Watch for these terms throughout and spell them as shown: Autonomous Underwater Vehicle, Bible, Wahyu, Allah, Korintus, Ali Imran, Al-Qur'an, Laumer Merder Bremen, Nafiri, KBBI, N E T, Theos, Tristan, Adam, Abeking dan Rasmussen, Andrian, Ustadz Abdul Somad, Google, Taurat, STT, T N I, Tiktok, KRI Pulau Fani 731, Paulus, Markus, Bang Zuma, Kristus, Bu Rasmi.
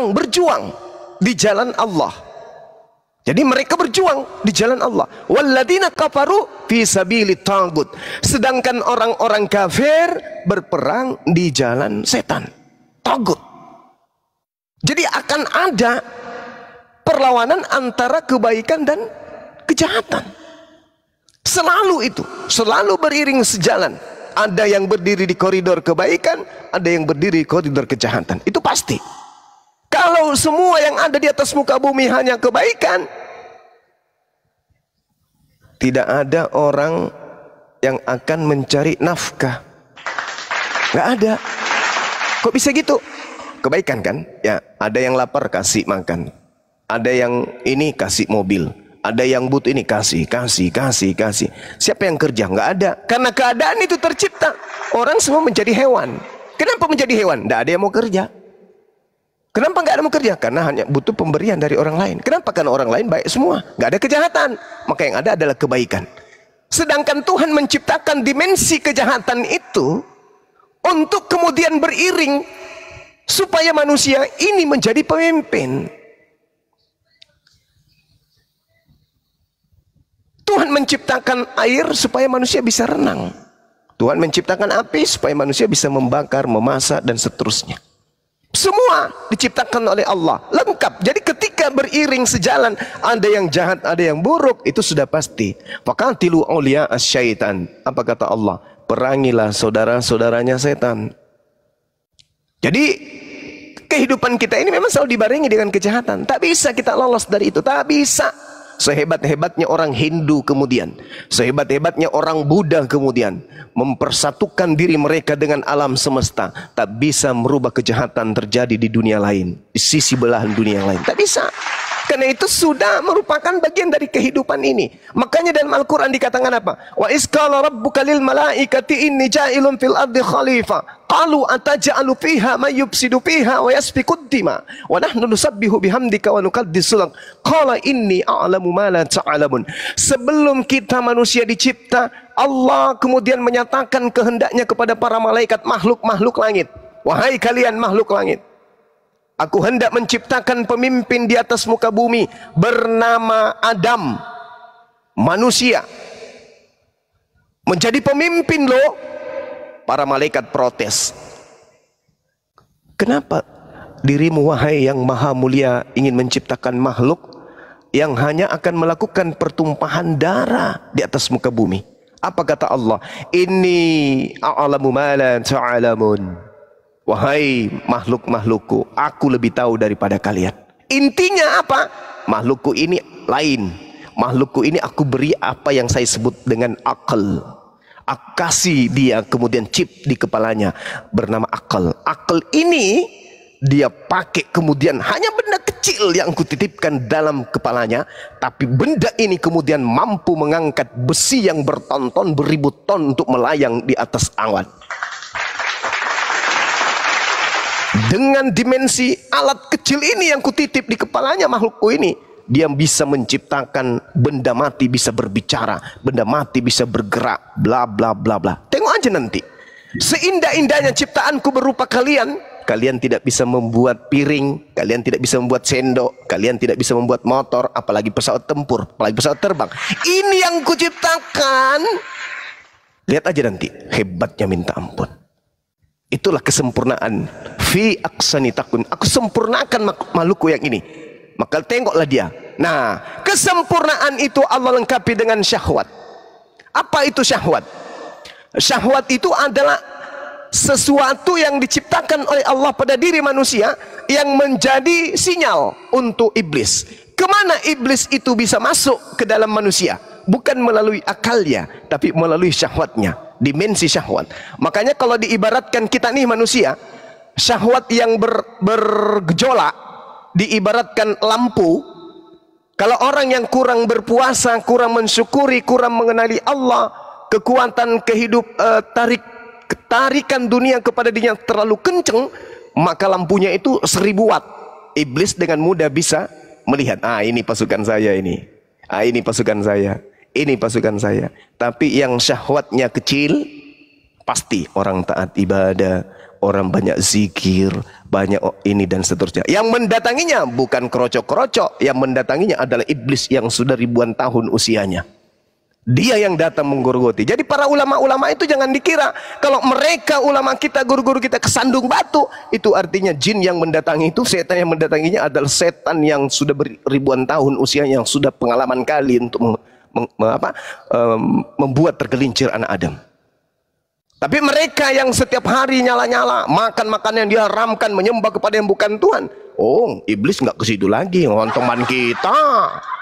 orang berjuang di jalan Allah. Jadi mereka berjuang di jalan Allah. Walladina kafaru fi sabili tagut. Sedangkan orang-orang kafir berperang di jalan setan, tagut. Jadi akan ada perlawanan antara kebaikan dan kejahatan. Selalu itu, selalu beriring sejalan. Ada yang berdiri di koridor kebaikan, ada yang berdiri di koridor kejahatan. Itu pasti. Kalau semua yang ada di atas muka bumi hanya kebaikan, tidak ada orang yang akan mencari nafkah. Nggak ada. Kok bisa gitu? Kebaikan kan? Ya, ada yang lapar kasih makan, ada yang ini kasih mobil, ada yang butuh ini kasih. Siapa yang kerja? Nggak ada. Karena keadaan itu tercipta, orang semua menjadi hewan. Kenapa menjadi hewan? Nggak ada yang mau kerja. Kenapa nggak ada mau kerja? Karena hanya butuh pemberian dari orang lain. Kenapa? Karena orang lain baik semua, nggak ada kejahatan. Maka yang ada adalah kebaikan. Sedangkan Tuhan menciptakan dimensi kejahatan itu untuk kemudian beriring supaya manusia ini menjadi pemimpin. Tuhan menciptakan air supaya manusia bisa renang. Tuhan menciptakan api supaya manusia bisa membakar, memasak, dan seterusnya. Semua diciptakan oleh Allah, lengkap. Jadi ketika beriring sejalan, ada yang jahat, ada yang buruk, itu sudah pasti. Faqatilu awliya asyaitan. Apa kata Allah? Perangilah saudara-saudaranya setan. Jadi kehidupan kita ini memang selalu dibarengi dengan kejahatan. Tak bisa kita lolos dari itu, tak bisa. Sehebat-hebatnya orang Hindu kemudian, sehebat-hebatnya orang Buddha kemudian, mempersatukan diri mereka dengan alam semesta, tak bisa merubah kejahatan terjadi di dunia lain, di sisi belahan dunia yang lain. Tak bisa. Karena itu sudah merupakan bagian dari kehidupan ini. Makanya dalam Al-Qur'an dikatakan apa? Wa isqala rabbuka lil malaikati inni ja'ilun fil ardi khalifah. Qalu ataj'alu fiha may yufsidu fiha wa yasfikud dima wa nahnu nusabbihu bihamdika wa nuqaddisu lak. Qala inni a'lamu ma la ta'lamun. Sebelum kita manusia dicipta, Allah kemudian menyatakan kehendaknya kepada para malaikat, makhluk-makhluk langit. Wahai kalian makhluk langit, aku hendak menciptakan pemimpin di atas muka bumi bernama Adam, manusia. Menjadi pemimpin loh. Para malaikat protes. Kenapa dirimu wahai yang maha mulia ingin menciptakan makhluk yang hanya akan melakukan pertumpahan darah di atas muka bumi? Apa kata Allah? Inni a'lamu ma la ta'lamun. Wahai makhluk-makhlukku, aku lebih tahu daripada kalian. Intinya apa? Makhlukku ini lain. Makhlukku ini aku beri apa yang saya sebut dengan akal. Aku kasih dia kemudian chip di kepalanya bernama akal. Akal ini dia pakai kemudian hanya benda kecil yang kutitipkan dalam kepalanya. Tapi benda ini kemudian mampu mengangkat besi yang bertonton beribu ton untuk melayang di atas awan. Dengan dimensi alat kecil ini yang kutitip di kepalanya makhlukku ini, dia bisa menciptakan benda mati bisa berbicara, benda mati bisa bergerak, bla bla bla bla. Tengok aja nanti. Seindah-indahnya ciptaanku berupa kalian, kalian tidak bisa membuat piring, kalian tidak bisa membuat sendok, kalian tidak bisa membuat motor, apalagi pesawat tempur, apalagi pesawat terbang. Ini yang kuciptakan. Lihat aja nanti, hebatnya minta ampun. Itulah kesempurnaan. Fi aksani takun. Aku sempurnakan makhlukku yang ini. Maka tengoklah dia. Nah, kesempurnaan itu Allah lengkapi dengan syahwat. Apa itu syahwat? Syahwat itu adalah sesuatu yang diciptakan oleh Allah pada diri manusia yang menjadi sinyal untuk iblis. Kemana iblis itu bisa masuk ke dalam manusia? Bukan melalui akalnya, tapi melalui syahwatnya. Dimensi syahwat. Makanya kalau diibaratkan kita nih manusia, syahwat yang bergejolak diibaratkan lampu. Kalau orang yang kurang berpuasa, kurang mensyukuri, kurang mengenali Allah, kekuatan tarikan dunia kepada dirinya terlalu kenceng, maka lampunya itu 1000 watt. Iblis dengan mudah bisa melihat, ah ini pasukan saya ini, ah ini pasukan saya, ini pasukan saya. Tapi yang syahwatnya kecil, pasti orang taat ibadah, orang banyak zikir, banyak ini dan seterusnya. Yang mendatanginya bukan kerocok-kerocok, yang mendatanginya adalah iblis yang sudah ribuan tahun usianya. Dia yang datang menggorgoti. Jadi para ulama-ulama itu jangan dikira kalau mereka ulama kita, guru-guru kita kesandung batu, itu artinya jin yang mendatangi itu, setan yang mendatanginya adalah setan yang sudah ribuan tahun usianya, yang sudah pengalaman kali untuk membuat tergelincir anak Adam. Tapi mereka yang setiap hari nyala-nyala, makan makanan yang diharamkan, menyembah kepada yang bukan Tuhan. Oh, iblis nggak ke situ lagi, teman kita,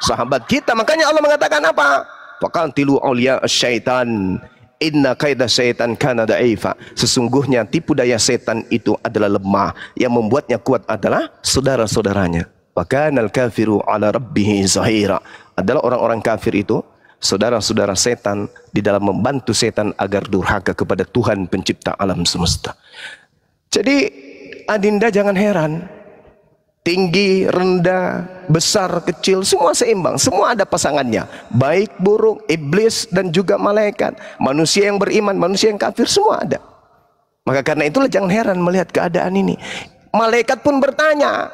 sahabat kita. Makanya Allah mengatakan apa? Faqatilu awliya syaitan, inna kaida syaitan kana da'ifa. Sesungguhnya tipu daya setan itu adalah lemah, yang membuatnya kuat adalah saudara-saudaranya. Wa kana al-kafiru ala rabbihi zahira. Adalah orang-orang kafir itu saudara-saudara setan di dalam membantu setan agar durhaka kepada Tuhan pencipta alam semesta. Jadi adinda jangan heran, tinggi, rendah, besar, kecil, semua seimbang, semua ada pasangannya, baik, buruk, iblis dan juga malaikat, manusia yang beriman, manusia yang kafir, semua ada. Maka karena itulah jangan heran melihat keadaan ini. Malaikat pun bertanya,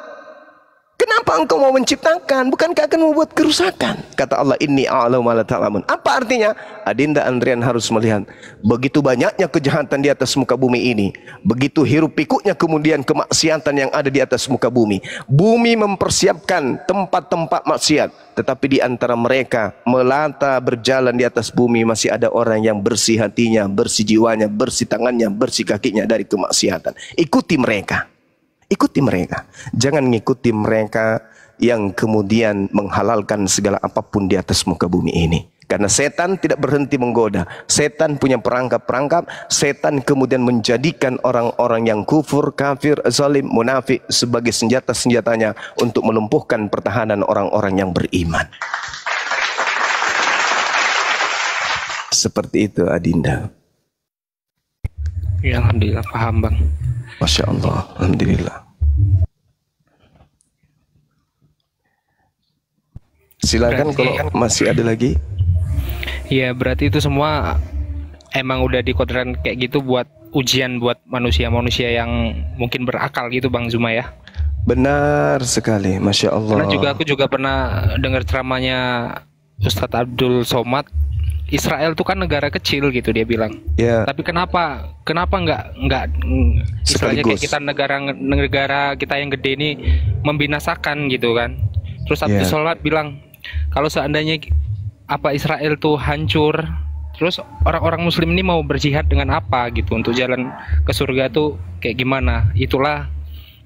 kenapa engkau mau menciptakan? Bukankah akan membuat kerusakan? Kata Allah, inni a'lamu ma la ta'lamun. Apa artinya? Adinda Andrian harus melihat begitu banyaknya kejahatan di atas muka bumi ini, begitu hirup pikuknya kemudian kemaksiatan yang ada di atas muka bumi. Bumi mempersiapkan tempat-tempat maksiat, tetapi di antara mereka melata berjalan di atas bumi masih ada orang yang bersih hatinya, bersih jiwanya, bersih tangannya, bersih kakinya dari kemaksiatan. Ikuti mereka. Ikuti mereka, jangan ngikuti mereka yang kemudian menghalalkan segala apapun di atas muka bumi ini. Karena setan tidak berhenti menggoda, setan punya perangkap-perangkap, setan kemudian menjadikan orang-orang yang kufur, kafir, zalim, munafik sebagai senjata-senjatanya untuk melumpuhkan pertahanan orang-orang yang beriman. Seperti itu adinda. Ya, alhamdulillah paham bang. Masya Allah, alhamdulillah. Silakan berarti, kalau masih ada lagi. Ya berarti itu semua emang udah dikodratkan kayak gitu buat ujian buat manusia-manusia yang mungkin berakal gitu Bang Zuma ya. Benar sekali, Masya Allah. Karena juga aku juga pernah dengar ceramahnya Ustadz Abdul Somad. Israel itu kan negara kecil gitu dia bilang. Ya. Tapi kenapa nggak istilahnya kayak kita negara kita yang gede ini membinasakan gitu kan. Terus Abdul Somad bilang kalau seandainya Israel tuh hancur, terus orang-orang Muslim ini mau berjihad dengan apa gitu untuk jalan ke surga tuh kayak gimana? Itulah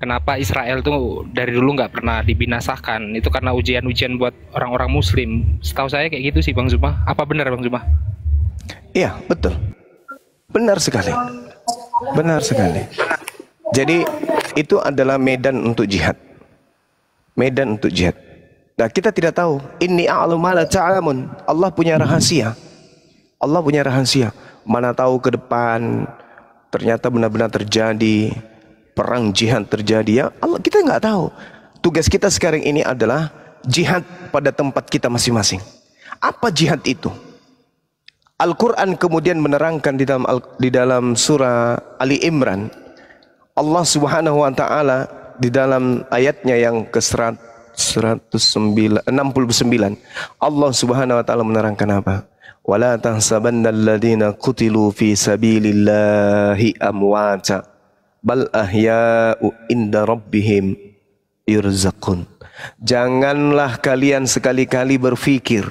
kenapa Israel tuh dari dulu nggak pernah dibinasakan. Itu karena ujian-ujian buat orang-orang Muslim. Setahu saya kayak gitu sih Bang Zuma. Apa benar Bang Zuma? Iya betul, benar sekali, benar sekali. Jadi itu adalah medan untuk jihad. Medan untuk jihad. Nah, kita tidak tahu. Inni a'lamu ma la ta'lamun. Allah punya rahasia. Allah punya rahasia. Mana tahu ke depan ternyata benar-benar terjadi perang jihad terjadi ya. Allah, kita nggak tahu. Tugas kita sekarang ini adalah jihad pada tempat kita masing-masing. Apa jihad itu? Al-Qur'an kemudian menerangkan di dalam surah Ali Imran. Allah Subhanahu wa taala di dalam ayatnya yang ke-100 169 Allah Subhanahu wa taala menerangkan apa? Wala tahsabannal ladzina qutilu fi sabilillahi amwata bal ahya'u inda rabbihim yurzaqun. Janganlah kalian sekali-kali berpikir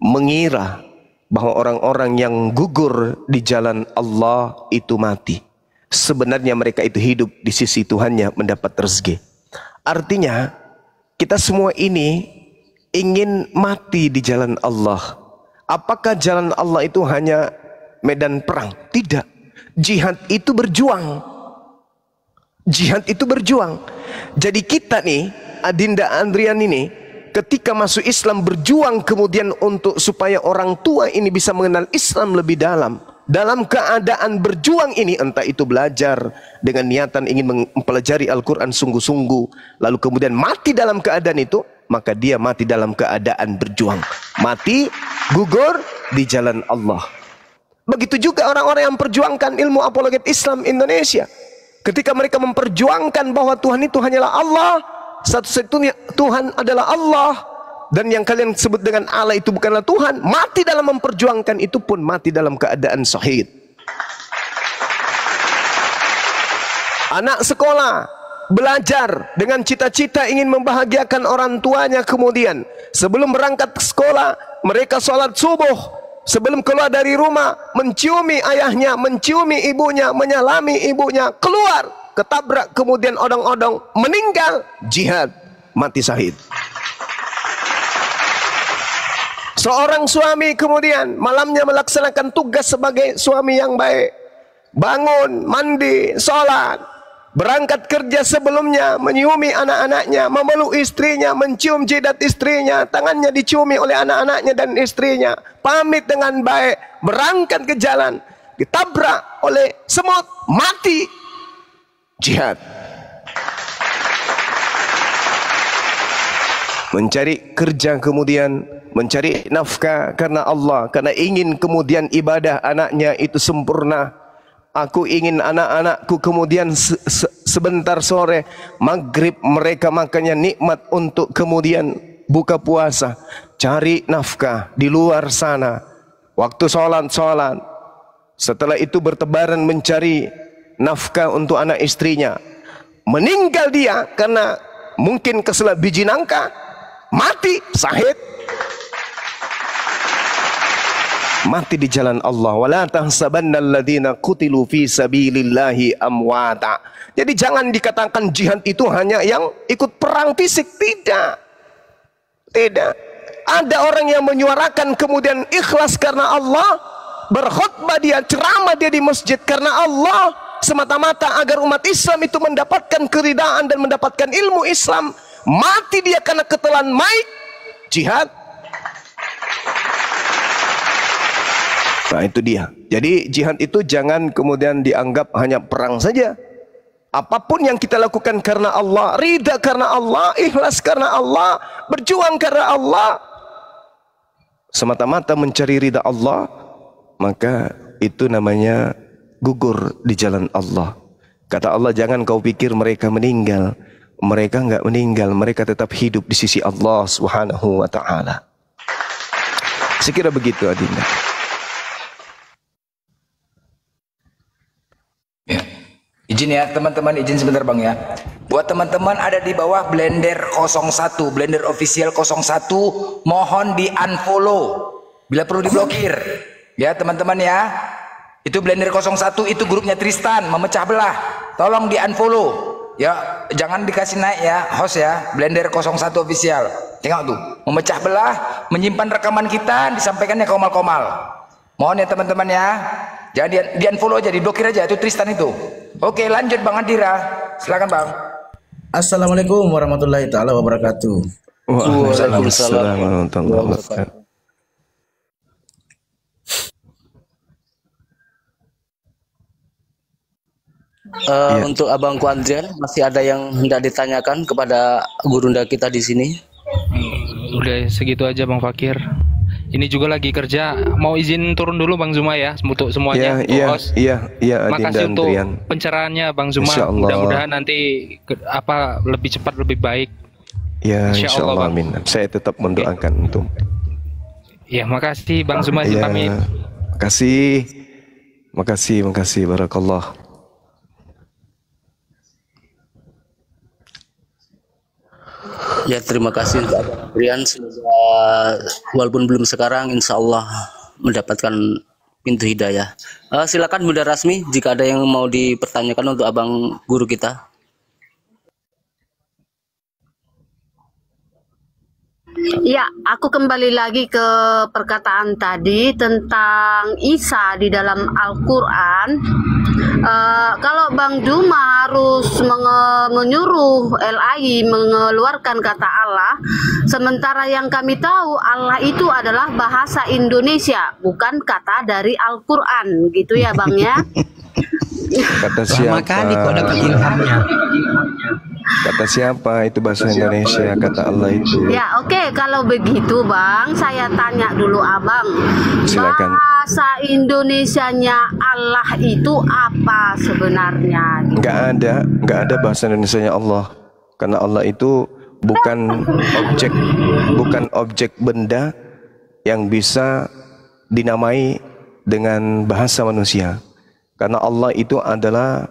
mengira bahwa orang-orang yang gugur di jalan Allah itu mati. Sebenarnya mereka itu hidup di sisi Tuhannya mendapat rezeki. Artinya kita semua ini ingin mati di jalan Allah. Apakah jalan Allah itu hanya medan perang? Tidak. Jihad itu berjuang. Jihad itu berjuang. Jadi kita nih, Adinda Andrian ini, ketika masuk Islam berjuang kemudian untuk supaya orang tua ini bisa mengenal Islam lebih dalam. Dalam keadaan berjuang ini, entah itu belajar dengan niatan ingin mempelajari Al-Quran sungguh-sungguh, lalu kemudian mati dalam keadaan itu, maka dia mati dalam keadaan berjuang. Mati, gugur di jalan Allah. Begitu juga orang-orang yang memperjuangkan ilmu apologet Islam Indonesia. Ketika mereka memperjuangkan bahwa Tuhan itu hanyalah Allah, satu-satunya Tuhan adalah Allah, dan yang kalian sebut dengan Allah itu bukanlah Tuhan, mati dalam memperjuangkan itu pun mati dalam keadaan syahid. Anak sekolah belajar dengan cita-cita ingin membahagiakan orang tuanya, kemudian sebelum berangkat ke sekolah mereka sholat subuh. Sebelum keluar dari rumah, menciumi ayahnya, menciumi ibunya, menyalami ibunya, keluar, ketabrak, kemudian odong-odong, meninggal, jihad, mati syahid. Seorang suami kemudian malamnya melaksanakan tugas sebagai suami yang baik. Bangun, mandi, sholat, berangkat kerja sebelumnya, menyiumi anak-anaknya, memeluk istrinya, mencium jidat istrinya, tangannya diciumi oleh anak-anaknya dan istrinya, pamit dengan baik, berangkat ke jalan, ditabrak oleh semut, mati, jihad. Mencari kerja kemudian, mencari nafkah karena Allah, karena ingin kemudian ibadah anaknya itu sempurna. Aku ingin anak-anakku kemudian sebentar sore maghrib mereka makannya nikmat untuk kemudian buka puasa. Cari nafkah di luar sana. Waktu sholat. Setelah itu bertebaran mencari nafkah untuk anak istrinya. Meninggal dia karena mungkin keselak biji nangka. Mati syahid. Mati di jalan Allah. Wala tahsabannal ladzina qutilu fi sabilillahi amwata. Jadi jangan dikatakan jihad itu hanya yang ikut perang fisik. Tidak. Ada orang yang menyuarakan kemudian ikhlas karena Allah, berkhutbah dia, ceramah dia di masjid karena Allah, semata-mata agar umat Islam itu mendapatkan keridaan dan mendapatkan ilmu Islam. Mati dia karena ketelan maik, jihad. Nah itu dia. Jadi jihad itu jangan kemudian dianggap hanya perang saja. Apapun yang kita lakukan karena Allah, ridha karena Allah, ikhlas karena Allah, berjuang karena Allah, semata-mata mencari ridha Allah, maka itu namanya gugur di jalan Allah. Kata Allah, jangan kau pikir mereka meninggal. Mereka enggak meninggal, mereka tetap hidup di sisi Allah Subhanahu wa ta'ala. Sekira begitu Adinda. Ya. Izin ya teman-teman, izin sebentar Bang ya. Buat teman-teman ada di bawah Blender 01, Blender Official 01, mohon di unfollow. Bila perlu diblokir. Ya teman-teman ya. Itu Blender 01, itu grupnya Tristan, memecah belah. Tolong di unfollow. Ya, jangan dikasih naik ya, host ya. Blender 01 Official. Tengok tuh, memecah belah, menyimpan rekaman kita, disampaikannya komal-komal. Mohon ya teman-teman ya. Jangan di unfollow aja, diblokir aja, itu Tristan itu. Oke, lanjut Bang Adira. Silakan Bang. Assalamualaikum warahmatullahi taala wabarakatuh. Waalaikumsalam warahmatullahi wabarakatuh. Untuk Abangku Andrian, masih ada yang hendak ditanyakan kepada gurunda kita di sini? Udah segitu aja Bang Fakir. Ini juga lagi kerja, mau izin turun dulu Bang Zuma ya, untuk semuanya. Iya. Makasih untuk pencerahannya Bang Zuma. Mudah-mudahan nanti lebih cepat lebih baik. Ya, Insya Allah amin. Saya tetap mendoakan untuk. Ya, makasih Bang Zuma. Ya, makasih. Barakallah. Ya terima kasih untuk Abang Rian, walaupun belum sekarang insya Allah mendapatkan pintu hidayah. Silakan Bunda Rasmi jika ada yang mau dipertanyakan untuk Abang Guru kita. Ya, aku kembali lagi ke perkataan tadi tentang Isa di dalam Al-Qur'an. Kalau Bang Duma harus menyuruh LAI mengeluarkan kata Allah, sementara yang kami tahu Allah itu adalah bahasa Indonesia, bukan kata dari Al-Qur'an, gitu ya Bang ya. Kata siapa? Kata siapa itu bahasa Indonesia, kata Allah itu. Ya, oke, kalau begitu Bang, saya tanya dulu Abang. Silakan. bahasa Indonesianya Allah itu apa sebenarnya? Nggak ada bahasa Indonesianya Allah, karena Allah itu bukan objek, bukan objek benda yang bisa dinamai dengan bahasa manusia, karena Allah itu adalah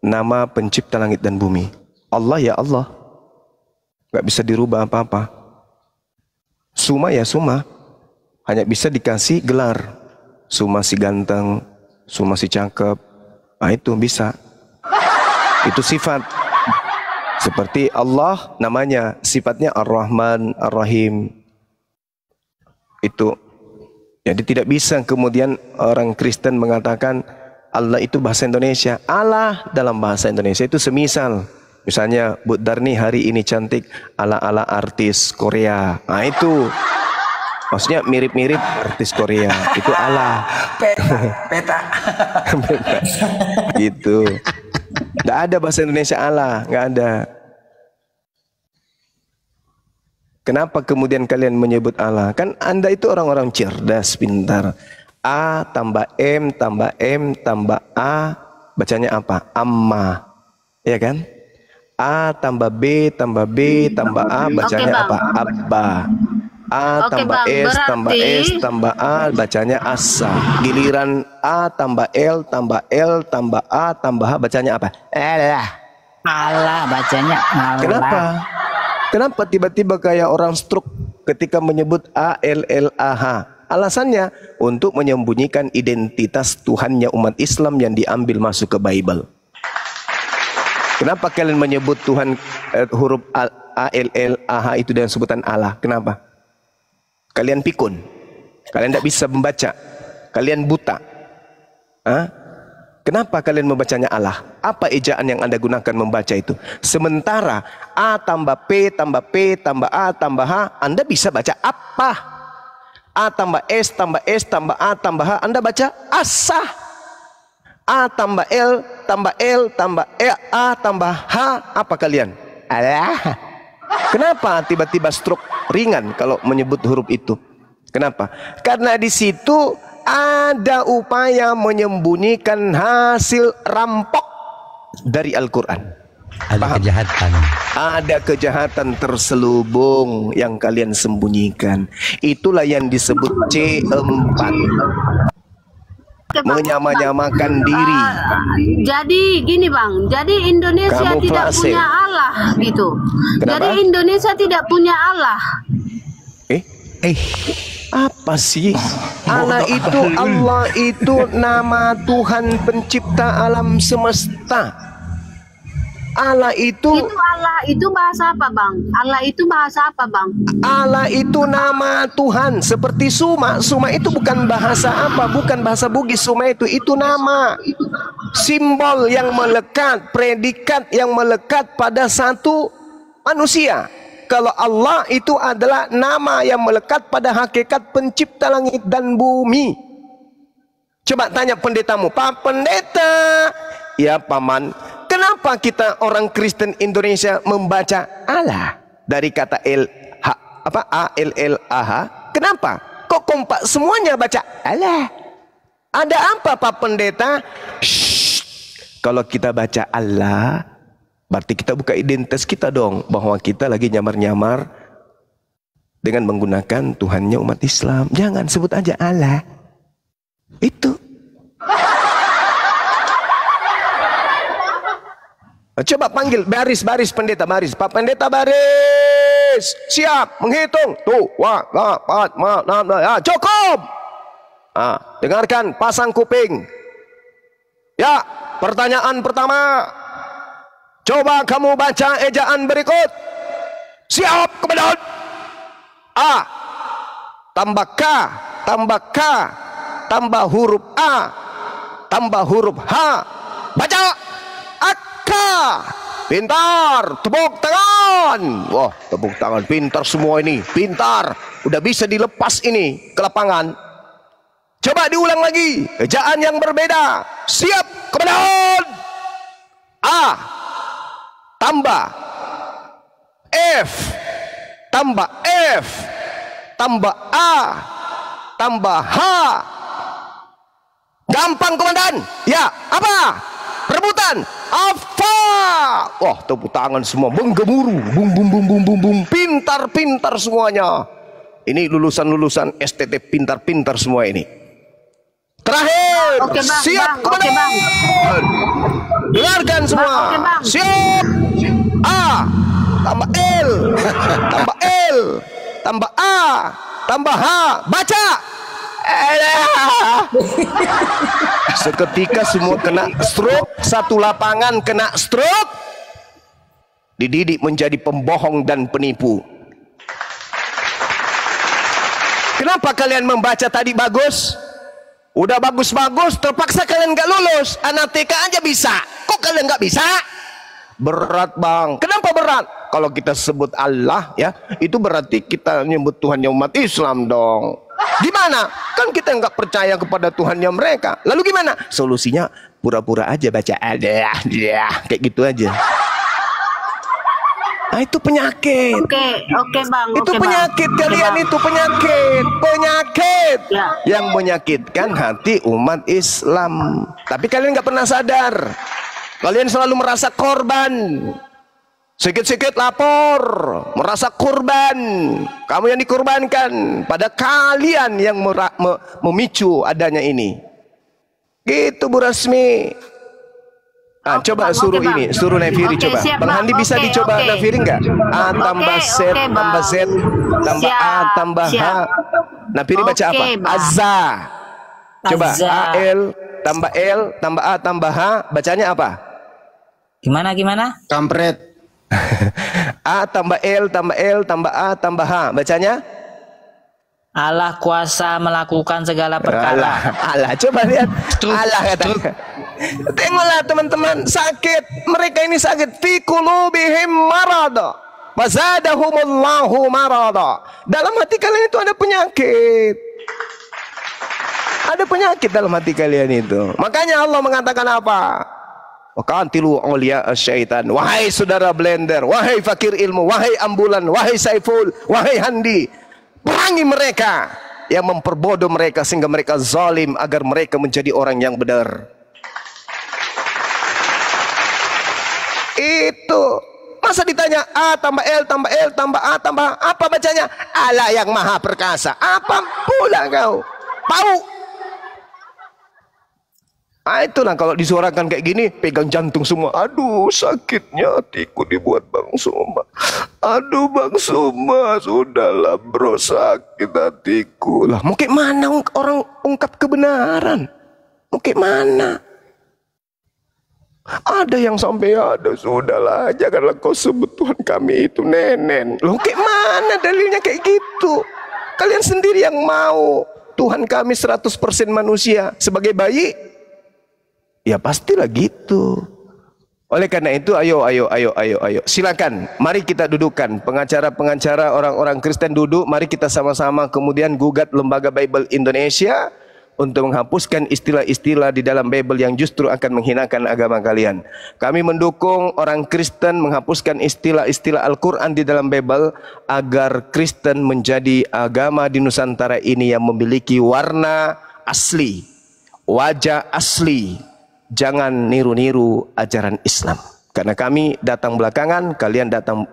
nama pencipta langit dan bumi. Allah ya Allah, nggak bisa dirubah apa-apa. Suma ya Suma, hanya bisa dikasih gelar. Suma si ganteng, Suma si cakep, nah itu bisa. Itu sifat. Seperti Allah namanya, sifatnya Ar-Rahman, Ar-Rahim. Itu. Jadi tidak bisa kemudian orang Kristen mengatakan Allah itu bahasa Indonesia. Allah dalam bahasa Indonesia itu semisal. Misalnya, Bu Darni hari ini cantik ala-ala artis Korea. Nah itu. Maksudnya mirip-mirip artis Korea. Itu Allah. Peta. Peta. Gitu. Nggak ada bahasa Indonesia Allah, nggak ada. Kenapa kemudian kalian menyebut Allah? Kan Anda itu orang-orang cerdas, pintar. A tambah M tambah M tambah A, bacanya apa? Amma. Ya kan? A tambah B tambah B tambah A, bacanya apa? Abba. A tambah S tambah S tambah A, bacanya Asa. Giliran A tambah L tambah L tambah A tambah H, bacanya apa? Allah. Allah, bacanya Allah. Kenapa tiba-tiba kayak orang stroke ketika menyebut A L L A H? Alasannya untuk menyembunyikan identitas Tuhannya umat Islam yang diambil masuk ke Bible. Kenapa kalian menyebut Tuhan huruf A L L A H itu dengan sebutan Allah? Kenapa? Kalian pikun, kalian tidak bisa membaca, kalian buta. Hah? Kenapa kalian membacanya Allah? Apa ejaan yang Anda gunakan membaca itu? Sementara A tambah P tambah P tambah A tambah H, Anda bisa baca apa? A tambah S tambah S tambah A tambah H, Anda baca Asah. A tambah L tambah L tambah E A tambah H, apa kalian? Allah. Kenapa tiba-tiba stroke ringan kalau menyebut huruf itu? Kenapa? Karena di situ ada upaya menyembunyikan hasil rampok dari Al-Qur'an. Ada kejahatan. Ada kejahatan terselubung yang kalian sembunyikan. Itulah yang disebut C4. Menyama-nyamakan diri. Jadi gini Bang, jadi Indonesia kamu tidak plase. Punya Allah gitu. Kenapa? Jadi Indonesia tidak punya Allah. Apa sih? Allah itu nama Tuhan pencipta alam semesta. Allah itu bahasa apa Bang? Allah itu bahasa apa Bang? Allah itu nama Tuhan. Seperti Suma, Suma itu bukan bahasa apa? Bukan bahasa Bugis. Suma itu nama, simbol yang melekat, predikat yang melekat pada satu manusia. Kalau Allah itu adalah nama yang melekat pada hakikat pencipta langit dan bumi. Coba tanya pendetamu, Pak Pendeta. Ya Paman. Kenapa kita orang Kristen Indonesia membaca Allah dari kata A L L A H? Kenapa? Kok kompak semuanya baca Allah? Ada apa Pak Pendeta? Shh. Kalau kita baca Allah, berarti kita buka identitas kita dong, bahwa kita lagi nyamar-nyamar dengan menggunakan Tuhannya umat Islam. Jangan, sebut aja Allah. Itu. Coba panggil baris-baris pendeta, baris. Pak Pendeta baris. Siap, menghitung. 2, 3, 4, 5, 6, ya, cukup. Nah, dengarkan, pasang kuping. Ya, pertanyaan pertama. Coba kamu baca ejaan berikut. Siap, kemudian. A, tambah K, tambah K, tambah huruf A, tambah huruf H. Baca. Pintar, tepuk tangan. Wah, tepuk tangan, pintar semua ini. Pintar, udah bisa dilepas ini ke lapangan. Coba diulang lagi, ejaan yang berbeda. Siap, kemudian. A, tambah F, tambah F, tambah A, tambah H, Gampang komandan. Ya, apa? Rebutan. Apa? Wah, tepuk tangan semua, menggemuruh. Bum bum bum bum bum bum. Pintar-pintar semuanya. Ini lulusan-lulusan STT pintar-pintar semua ini. Terakhir. Oke, bang, siap bang, komandan. Oke, bang. Dengarkan semua. Bang, oke, bang. Siap. A tambah L tambah L tambah A tambah H. Baca. Seketika semua kena stroke. Satu lapangan kena stroke. Dididik menjadi pembohong dan penipu. Kenapa kalian membaca tadi bagus? Udah bagus-bagus, terpaksa kalian gak lulus. Anak TK aja bisa. Kok kalian gak bisa? Berat bang. Kenapa berat? Kalau kita sebut Allah ya, itu berarti kita menyebut Tuhannya umat Islam dong. Gimana? Kan kita nggak percaya kepada Tuhannya mereka. Lalu gimana? Solusinya pura-pura aja baca ada ya, kayak gitu aja. Nah, itu penyakit. Oke bang. Itu okay, penyakit bang. Kalian okay, bang. Itu penyakit ya. Yang menyakitkan hati umat Islam. Tapi kalian nggak pernah sadar. Kalian selalu merasa korban. Sikit-sikit lapor, merasa korban. Kamu yang dikorbankan. Pada kalian yang memicu adanya ini. Gitu Bu Rasmi. Nah, okay, coba bang, suruh okay, ini, bang. Suruh Nafiri okay, coba. Siap, bang Handi bisa okay, dicoba okay. Nafiri enggak? A tambah Z, okay, tambah Z, tambah siap, A, tambah siap. H. Nafiri okay, baca apa? Bang. Azza. Coba Azza. A, L, tambah L, tambah A, tambah H. Bacanya apa? Gimana? Kampret. A tambah L tambah L tambah A tambah H. Bacanya Allah kuasa melakukan segala perkara. Allah. Coba lihat Allah kata. Tengoklah teman-teman, sakit. Mereka ini sakit. Fi qulubihim marad. Fazadahumullahu marad. Dalam hati kalian itu ada penyakit. Ada penyakit dalam hati kalian itu. Makanya Allah mengatakan apa? Wakantilu awliya syaitan. Wahai saudara blender, wahai fakir ilmu, wahai ambulan, wahai Saiful, wahai Handi, perangi mereka yang memperbodoh mereka sehingga mereka zalim, agar mereka menjadi orang yang benar. Itu masa ditanya A tambah L tambah L tambah A tambah apa bacanya? Allah yang maha perkasa. Apa pula kau? Pau. Ah, itulah kalau disuarakan kayak gini, pegang jantung semua. Aduh, sakitnya hatiku dibuat Bang Zuma. Aduh, Bang Zuma, sudahlah bro, sakit hatiku. Lah, mau kayak mana orang ungkap kebenaran? Mau kayak mana? Ada yang sampai ada, sudahlah, janganlah kau sebut Tuhan kami itu nenen. Loh, kayak mana dalilnya kayak gitu? Kalian sendiri yang mau. Tuhan kami 100% manusia. Sebagai bayi, ya pastilah gitu. Oleh karena itu ayo. Silakan, mari kita dudukkan pengacara-pengacara orang-orang Kristen duduk, mari kita sama-sama kemudian gugat Lembaga Bible Indonesia untuk menghapuskan istilah-istilah di dalam Bible yang justru akan menghinakan agama kalian. Kami mendukung orang Kristen menghapuskan istilah-istilah Al-Qur'an di dalam Bible agar Kristen menjadi agama di Nusantara ini yang memiliki warna asli, wajah asli. Jangan niru-niru ajaran Islam. Karena kami datang belakangan, kalian datang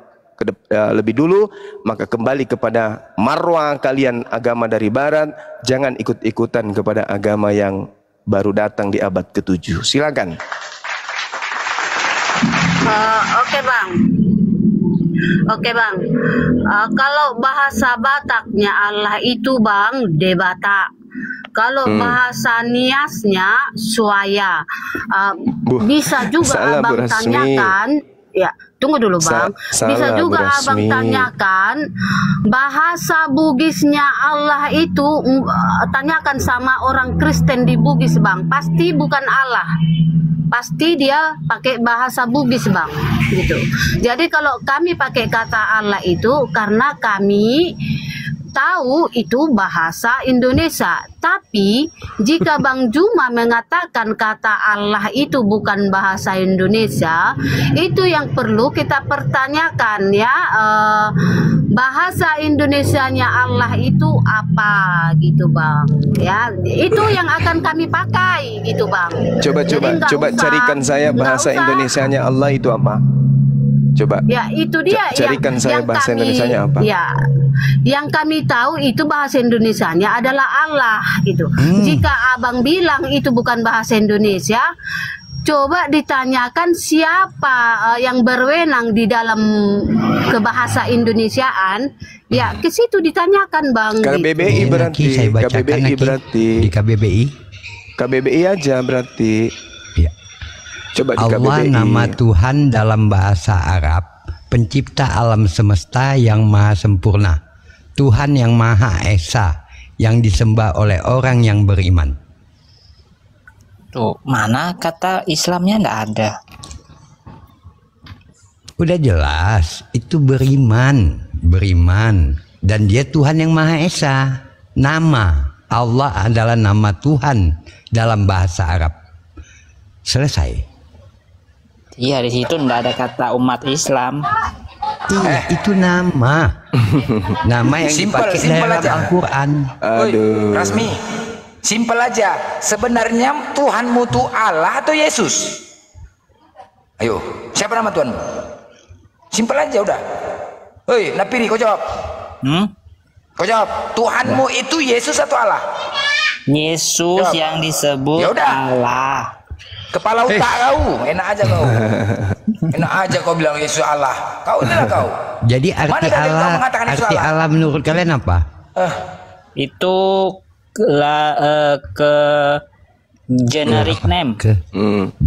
lebih dulu. Maka kembali kepada marwah kalian agama dari barat. Jangan ikut-ikutan kepada agama yang baru datang di abad ke-7. Silakan. Oke bang. Oke bang. Kalau bahasa Bataknya Allah itu bang debata. Kalau bahasa Niasnya suaya, bisa juga abang tanyakan. Ya, tunggu dulu bang. Bisa juga abang tanyakan bahasa Bugisnya Allah itu. Tanyakan sama orang Kristen di Bugis bang. Pasti bukan Allah. Pasti dia pakai bahasa Bugis bang, gitu. Jadi kalau kami pakai kata Allah itu karena kami tahu itu bahasa Indonesia. Tapi jika Bang Zuma mengatakan kata Allah itu bukan bahasa Indonesia, itu yang perlu kita pertanyakan ya. bahasa Indonesianya Allah itu apa gitu Bang, ya itu yang akan kami pakai gitu Bang. Coba carikan saya bahasa Indonesianya Allah itu apa. Coba. Ya, itu dia. Carikan yang, saya yang bahasa Indonesianya apa? Ya. Yang kami tahu itu bahasa Indonesianya adalah Allah gitu. Jika Abang bilang itu bukan bahasa Indonesia, coba ditanyakan siapa yang berwenang di dalam kebahasa Indonesiaan, ya ke situ ditanyakan Bang. KBBI gitu. Berarti KBBI berarti di KBBI. KBBI aja berarti. Coba di KBBI. Allah nama Tuhan dalam bahasa Arab, pencipta alam semesta yang maha sempurna, Tuhan yang maha esa, yang disembah oleh orang yang beriman. Tuh, mana kata Islamnya nggak ada. Udah jelas, itu beriman, beriman. Dan dia Tuhan yang maha esa. Nama Allah adalah nama Tuhan dalam bahasa Arab. Selesai. Iya, di situ nggak ada kata umat Islam. Itu nama. Nama yang dipakai dalam Al-Qur'an. Aduh. Rasmi, simpel aja. Sebenarnya Tuhanmu itu Allah atau Yesus? Ayo, siapa nama Tuhanmu? Simpel aja udah. Hei, Napiri, kau jawab. Kau jawab, Tuhanmu itu Yesus atau Allah? Yesus jawab. Yang disebut yaudah. Allah. Kepala otak kau, enak aja kau. Enak aja kau bilang Yesus Allah. Kau inilah kau. Jadi arti Allah, arti Allah menurut kalian apa? Itu ke generic name.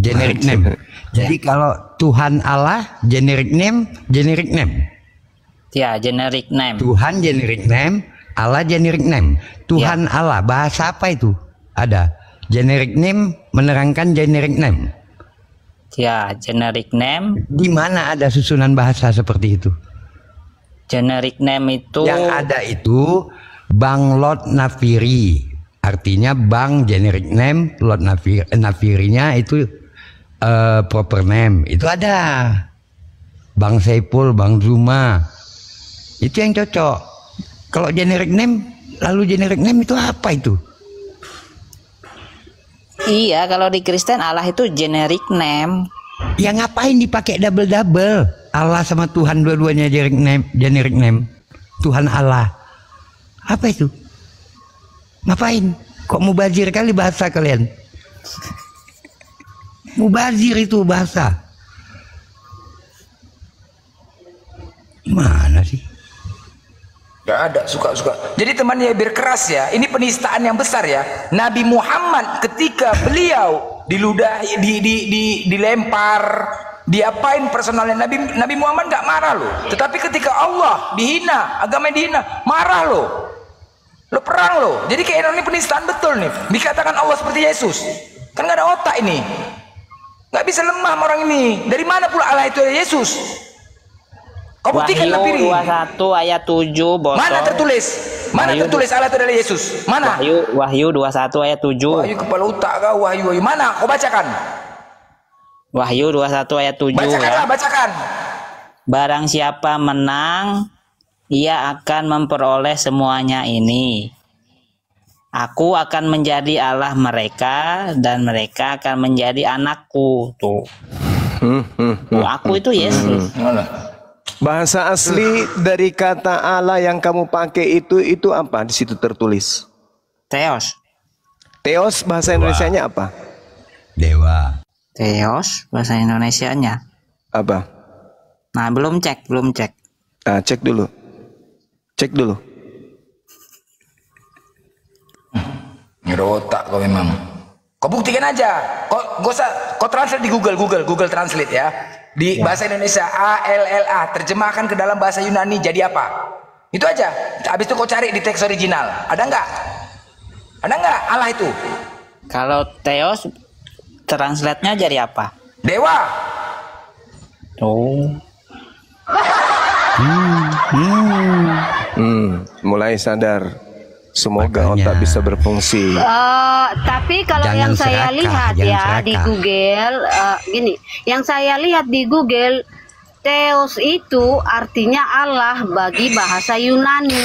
Generic name. Jadi kalau Tuhan Allah generic name, generic name. Ya, generic name. Tuhan generic name, Allah generic name. Tuhan Allah bahasa apa itu? Ada. Generic name menerangkan generic name. Ya, generic name. Di mana ada susunan bahasa seperti itu? Generic name itu yang ada itu Bang Lot Nafiri. Artinya Bang generic name, Lot Nafiri, Nafirinya itu proper name. Itu ada. Bang Saipul, Bang Zuma. Itu yang cocok. Kalau generic name, lalu generic name itu apa itu? Iya, kalau di Kristen Allah itu generic name. Ya ngapain dipakai double-double? Allah sama Tuhan dua-duanya generic name. Tuhan Allah. Apa itu? Ngapain? Kok mubazir kali bahasa kalian? Mubazir itu bahasa. Mana sih? Gak ada, suka-suka. Jadi temannya berkeras ya. Ini penistaan yang besar ya. Nabi Muhammad ketika beliau diludahi, dilempar, diapain personalnya, Nabi Muhammad gak marah loh. Tetapi ketika Allah dihina, agama dihina, marah loh. Lo perang loh. Jadi kayak ini penistaan betul nih. Dikatakan Allah seperti Yesus. Kan gak ada otak ini. Gak bisa lemah orang ini. Dari mana pula Allah itu ada Yesus? Wahyu 21 ayat 7. Mana tertulis? Mana tertulis Allah itu adalah Yesus? Mana? Wahyu 21 ayat 7. Wahyu kepala otak kau, Wahyu. Mana? Kau bacakan. Wahyu 21 ayat 7. Bacakanlah, bacakan. Barang siapa menang, ia akan memperoleh semuanya ini. Aku akan menjadi Allah mereka dan mereka akan menjadi anakku. Tuh. Aku itu Yesus. Bahasa asli dari kata Allah yang kamu pakai itu apa? Di situ tertulis. Theos. Theos bahasa Indonesianya apa? Dewa. Theos bahasa Indonesianya apa? Nah, belum cek. Nah, cek dulu. Ngerotak kau memang. Kau buktikan aja. Kau translate di Google Translate ya. Di bahasa Indonesia ALLA terjemahkan ke dalam bahasa Yunani jadi apa? Itu aja. Habis itu kau cari di teks original. Ada nggak Allah itu? Kalau Theos translate-nya jadi apa? Dewa. Mulai sadar. Semoga otak bisa berfungsi. Tapi kalau yang saya lihat ya di Google, gini, yang saya lihat di Google Theos itu artinya Allah bagi bahasa Yunani.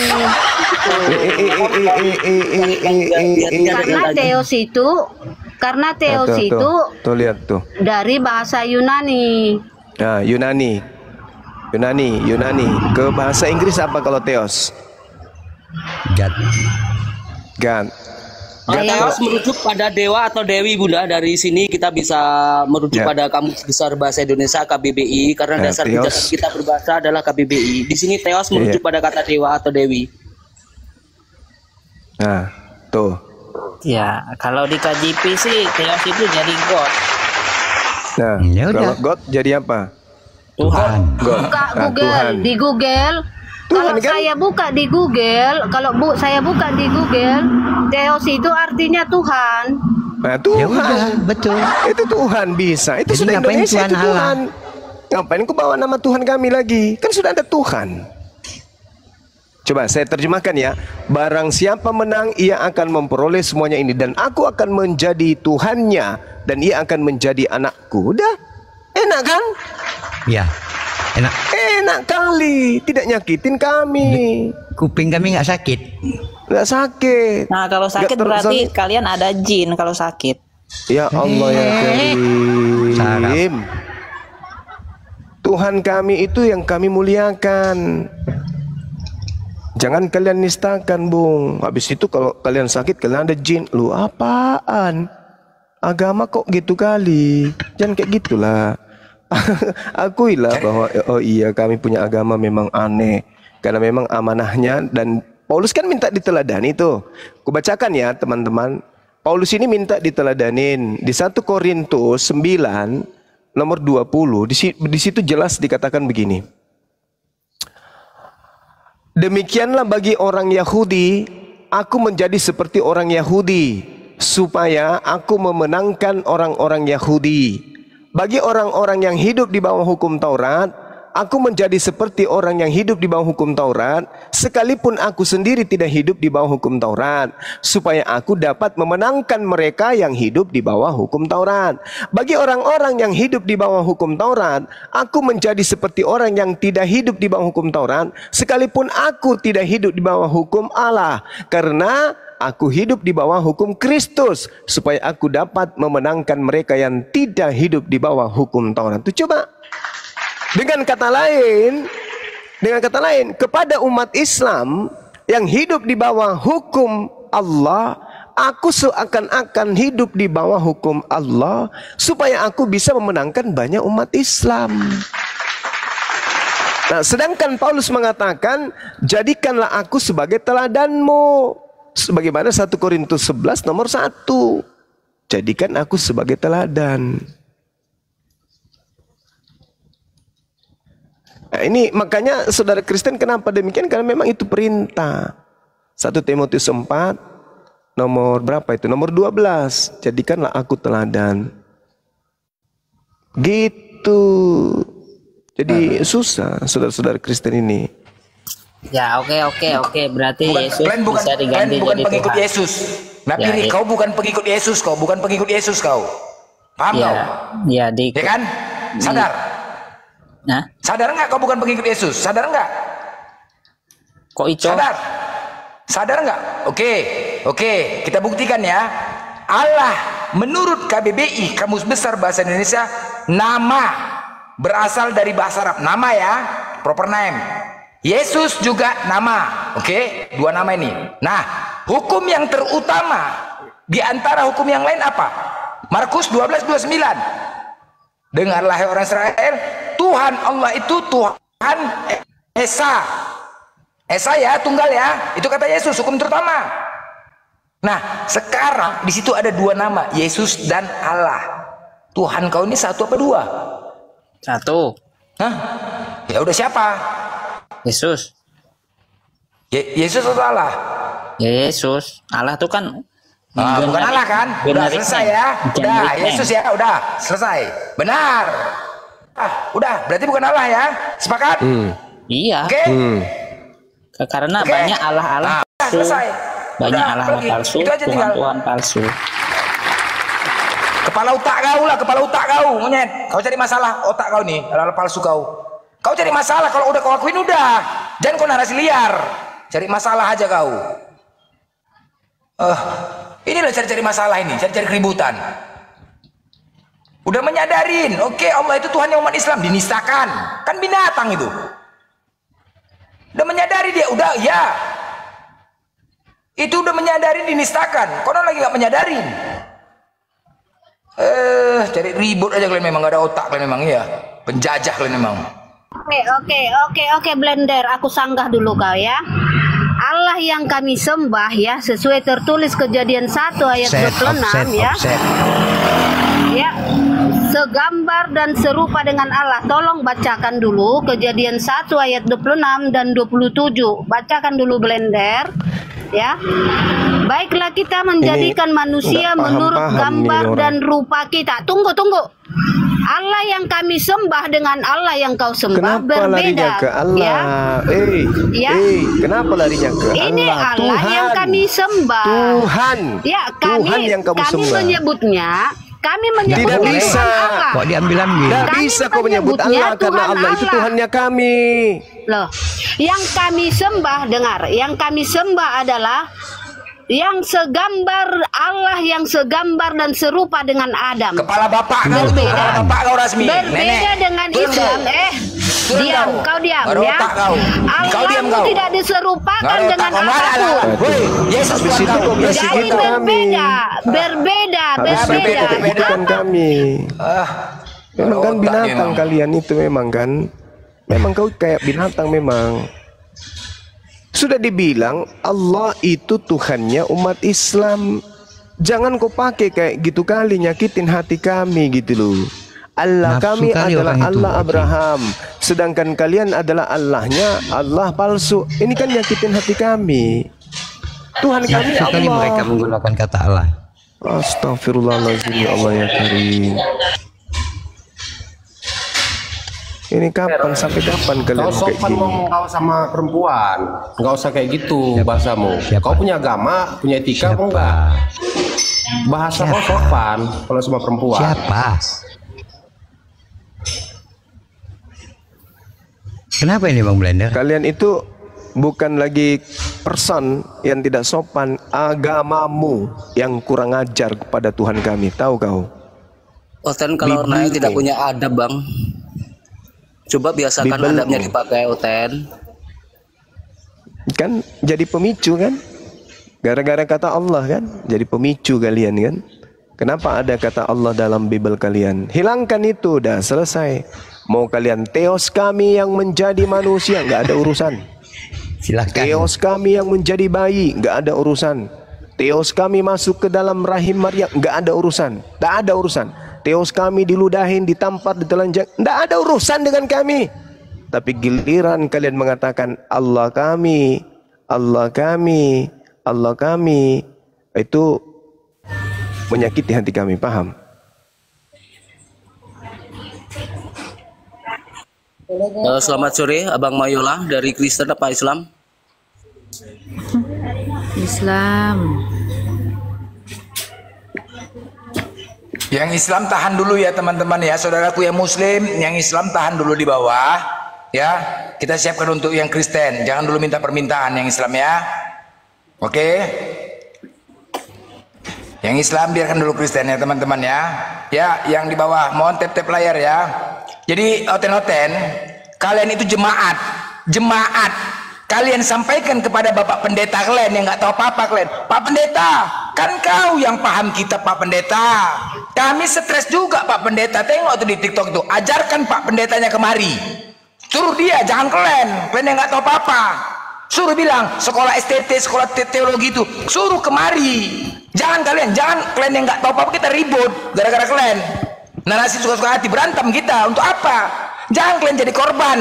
Karena Theos itu tuh lihat tuh. Dari bahasa Yunani. Nah, Yunani ke bahasa Inggris apa kalau Theos? God. Theos merujuk pada dewa atau dewi, Bunda. Dari sini kita bisa merujuk pada Kamus Besar Bahasa Indonesia KBBI, karena dasar penjelasan kita berbahasa adalah KBBI. Di sini Theos merujuk pada kata dewa atau dewi. Nah, tuh. Ya, kalau di KJP sih Theos itu jadi God. Nah, kalau God jadi apa? Tuhan. God. Buka Google, Tuhan. Di Google. Tuhan, kalau kan? Saya buka di Google, Theos itu artinya Tuhan. Nah, Tuhan. Ya udah, betul. Itu Tuhan bisa. Itu jadi sudah Indonesia, Tuhan, itu Tuhan. Ngapain ku bawa nama Tuhan kami lagi? Kan sudah ada Tuhan. Coba saya terjemahkan ya. Barang siapa menang, ia akan memperoleh semuanya ini, dan aku akan menjadi Tuhannya, dan ia akan menjadi anakku. Udah. Enak kan? Ya. Enak. Enak kali, tidak nyakitin kami. Kuping kami nggak sakit. Nggak sakit. Nah, kalau sakit berarti kalian ada jin kalau sakit. Ya Allah ya Karim. Tuhan kami itu yang kami muliakan. Jangan kalian nistakan, Bung. Habis itu kalau kalian sakit kalian ada jin. Lu apaan? Agama kok gitu kali. Jangan kayak gitulah. Akuilah bahwa oh iya, kami punya agama memang aneh, karena memang amanahnya. Dan Paulus kan minta diteladani tuh. Kubacakan ya teman-teman. Paulus ini minta diteladanin di 1 Korintus 9 nomor 20. Di situ jelas dikatakan begini. Demikianlah bagi orang Yahudi, aku menjadi seperti orang Yahudi supaya aku memenangkan orang-orang Yahudi. Bagi orang-orang yang hidup di bawah hukum Taurat, aku menjadi seperti orang yang hidup di bawah hukum Taurat, sekalipun aku sendiri tidak hidup di bawah hukum Taurat, supaya aku dapat memenangkan mereka yang hidup di bawah hukum Taurat. Bagi orang-orang yang hidup di bawah hukum Taurat, aku menjadi seperti orang yang tidak hidup di bawah hukum Taurat, sekalipun aku tidak hidup di bawah hukum Allah, karena aku hidup di bawah hukum Kristus, supaya aku dapat memenangkan mereka yang tidak hidup di bawah hukum Taurat. Itu coba. Dengan kata lain, kepada umat Islam yang hidup di bawah hukum Allah, aku seakan-akan hidup di bawah hukum Allah, supaya aku bisa memenangkan banyak umat Islam. Nah, sedangkan Paulus mengatakan, jadikanlah aku sebagai teladanmu. Sebagaimana 1 Korintus 11 nomor 1. Jadikan aku sebagai teladan. Nah, ini makanya saudara Kristen kenapa demikian? Karena memang itu perintah. 1 Timotius 4 nomor berapa itu? Nomor 12. Jadikanlah aku teladan. Gitu. Jadi susah saudara-saudara Kristen ini. Ya, oke. Berarti bukan pengikut Yesus. Nabi ini kau bukan pengikut Yesus, kau. Paham kau? Iya, ya kan? Sadar. Nah, sadar enggak kau bukan pengikut Yesus? Sadar enggak? Kok itu? Sadar enggak? Oke. Kita buktikan ya. Allah menurut KBBI, Kamus Besar Bahasa Indonesia, nama berasal dari bahasa Arab. Nama ya, proper name. Yesus juga nama, oke? Dua nama ini. Nah, hukum yang terutama di antara hukum yang lain apa? Markus 12:29. Dengarlah hai orang Israel, Tuhan Allah itu Tuhan Esa. Esa ya, tunggal ya. Itu kata Yesus, hukum terutama. Nah, sekarang di situ ada dua nama, Yesus dan Allah. Tuhan kau ini satu apa dua? Satu. Hah? Ya udah siapa? Yesus. Yesus atau Allah? Yesus. Allah itu kan bukan Allah kan? Udah selesai ya. Udah, Yesus ya, udah selesai. Benar. Udah, berarti bukan Allah ya? Sepakat? Iya. Oke. Karena banyak Allah-Allah palsu. Banyak Allah-Allah palsu, Tuhan-Tuhan palsu. Kepala otak kau lah, monyet. Kau cari masalah otak kau nih, Allah palsu kau. Kau cari masalah, kalau udah kau akuin udah. Jangan kau narasi liar. Cari masalah aja kau. Inilah cari-cari masalah ini, cari-cari keributan. Udah menyadarin, oke, Allah itu Tuhannya umat Islam, dinistakan. Kan binatang itu. Udah menyadari dia, udah ya. Itu udah menyadari dinistakan. Konon lagi gak menyadarin. Cari ribut aja kalian memang, gak ada otak kalian memang ya. Penjajah kalian memang. Oke, Blender, aku sanggah dulu kau ya. Allah yang kami sembah ya, sesuai tertulis Kejadian 1 ayat 26 ya. Ya, segambar dan serupa dengan Allah. Tolong bacakan dulu Kejadian 1 ayat 26 dan 27. Bacakan dulu, Blender. Ya. Baiklah kita menjadikan manusia menurut gambar dan rupa kita. Tunggu. Allah yang kami sembah dengan Allah yang kau sembah kenapa berbeda ke Allah? Ya. Kenapa larinya ke Allah? Ini Allah Tuhan yang kami sembah. Tuhan. Ya, kami menyebutnya. Kami menyebutnya tidak bisa. Kok diambil-ambil? Tidak bisa kau menyebut Allah karena Allah itu Tuhannya kami. Loh, yang kami sembah, dengar, yang kami sembah adalah yang segambar Allah, yang segambar dan serupa dengan Adam. Kepala bapak kau itu, kepala bapak kau rasmi. Berbeda dengan Islam. Diam, kau diam ya. Allahmu tidak diserupakan dengan apapun. Yesus Tuhanmu. Jadi berbeda. Kami. Memang kan binatang kalian itu memang kan. Memang kau kayak binatang memang. Sudah dibilang Allah itu Tuhannya umat Islam. Jangan kau pakai kayak gitu kali, nyakitin hati kami gitu loh. Allah nafsu kami adalah Allah itu, Abraham. Sedangkan kalian adalah Allahnya, Allah palsu. Ini kan nyakitin hati kami. Tuhan kami Allah. Kali mereka menggunakan kata Allah. Astagfirullahaladzim, ya Allah ya Karim. Ini kapan, sampai kapan kalian kayak gini? Kau sama perempuan, nggak usah kayak gitu bahasamu. Kau punya agama, punya etika, enggak? Bahasa kau sopan kalau sama perempuan. Siapa? Kenapa ini Bang Blender? Kalian itu bukan lagi person yang tidak sopan, agamamu yang kurang ajar kepada Tuhan kami, tahu kau? Oten kalau naik tidak punya adab bang. Coba biasakan adabnya dipakai Oten. Kan jadi pemicu kan? Gara-gara kata Allah kan? Jadi pemicu kalian kan? Kenapa ada kata Allah dalam Bible kalian? Hilangkan itu, udah selesai. Mau kalian teos kami yang menjadi manusia, nggak ada urusan. Silahkan. Teos kami yang menjadi bayi, nggak ada urusan. Teos kami masuk ke dalam rahim Maria, nggak ada urusan. Nggak ada urusan. Teos kami diludahin, ditampar, ditelanjang, tidak ada urusan dengan kami. Tapi giliran kalian mengatakan Allah kami, Allah kami, Allah kami, itu menyakiti hati kami, paham? Selamat sore Abang Mayola, dari Kristen apa Islam? Islam. Yang Islam tahan dulu ya teman-teman ya, saudaraku yang Muslim, yang Islam tahan dulu di bawah ya. Kita siapkan untuk yang Kristen, jangan dulu minta permintaan yang Islam ya. Oke, yang Islam biarkan dulu Kristen ya teman-teman ya. Ya, yang di bawah mohon tap-tap layar ya. Jadi Oten-Oten, kalian itu jemaat. Kalian sampaikan kepada Bapak Pendeta kalian yang nggak tahu apa-apa kalian. Pak Pendeta, kan kau yang paham kita Pak Pendeta. Kami stres juga Pak Pendeta. Tengok tuh di TikTok tuh. Ajarkan Pak Pendetanya kemari. Suruh dia, jangan kalian yang nggak tahu apa-apa. Suruh bilang sekolah STT, sekolah teologi itu. Suruh kemari. Jangan kalian yang nggak tahu apa-apa kita ribut gara-gara kalian. Narasi suka-suka hati, berantem kita untuk apa? Jangan kalian jadi korban.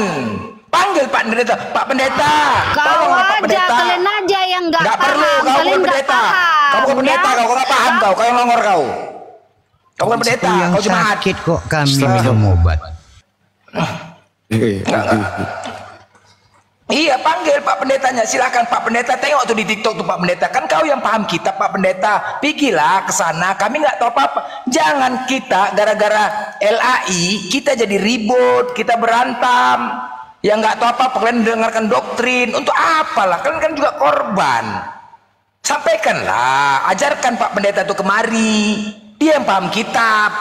Panggil Pak Pendeta, Pak Pendeta. Kau aja, kalian aja yang nggak paham. Kalian nggak paham. Kamu bukan pendeta, kau nggak paham kau. Kau yang nongor kau. Kau bukan pendeta, kau cuma sakit kok kami minum obat. Iya, panggil Pak Pendetanya, silahkan Pak Pendeta, tengok tuh di TikTok tuh Pak Pendeta, kan kau yang paham kita Pak Pendeta, pergilah ke sana, kami nggak tahu apa-apa. Jangan kita gara-gara LAI kita jadi ribut, kita berantem, yang nggak tahu apa-apa. Kalian mendengarkan doktrin untuk apalah, kalian kan juga korban. Sampaikanlah, ajarkan Pak Pendeta tuh kemari, dia yang paham kitab.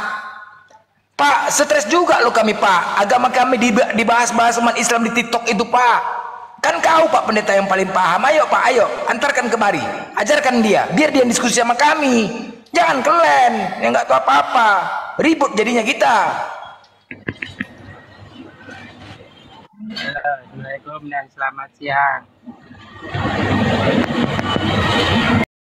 Pak, stres juga lo kami Pak, agama kami dibahas-bahas sama Islam di TikTok itu Pak. Kan kau Pak Pendeta yang paling paham, ayo Pak, ayo antarkan kemari, ajarkan dia, biar dia diskusi sama kami. Jangan kelen yang nggak tahu apa-apa, ribut jadinya kita. Assalamualaikum dan selamat siang.